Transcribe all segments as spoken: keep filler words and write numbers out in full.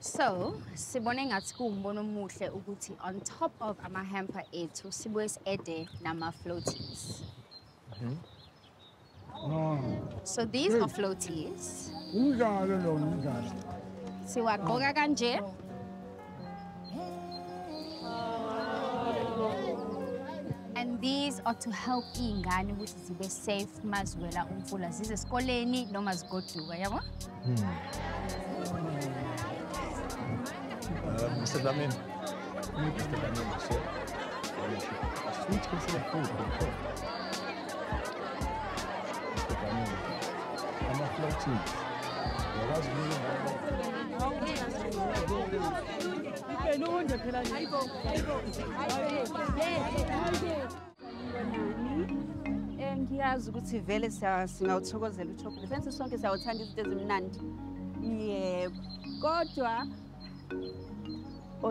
So, sibone ngathi umbono omuhle ukuthi on top of ama hamper ethu sibuye ede nama floaties. Mhm. Oh. So these are floaties. Unjalo lo unjalo. Siwagqoka kanje. And these are to help ingane ukuthi zibe safe mazwela umfula zize esikoleni noma zigoduka yabo. Mister Damien, Mister Damien, monsieur. I think it's a cool thing. Mister Damien, I'm a floating. The last million.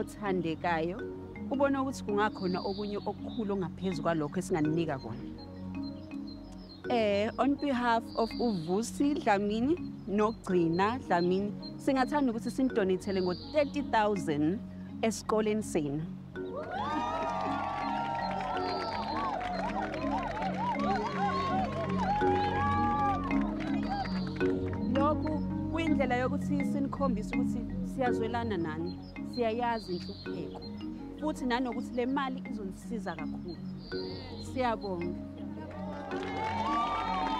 Othandekayo ubona ukuthi kungakhona okunye okukhulu ngaphezu kwalokho esinganika kona. Eh on behalf of uVusi Dlamini noGcina Dlamini singathanda ukuthi simdonethele ngo thirty thousand esikoleni senu. Lokhu kuyindlela yokuthi sinikhombisa ukuthi siyazwelana nani. Siyayazi inhlupheko futhi nanokuthi le mali izonisiza kakhulu. Siyabonga.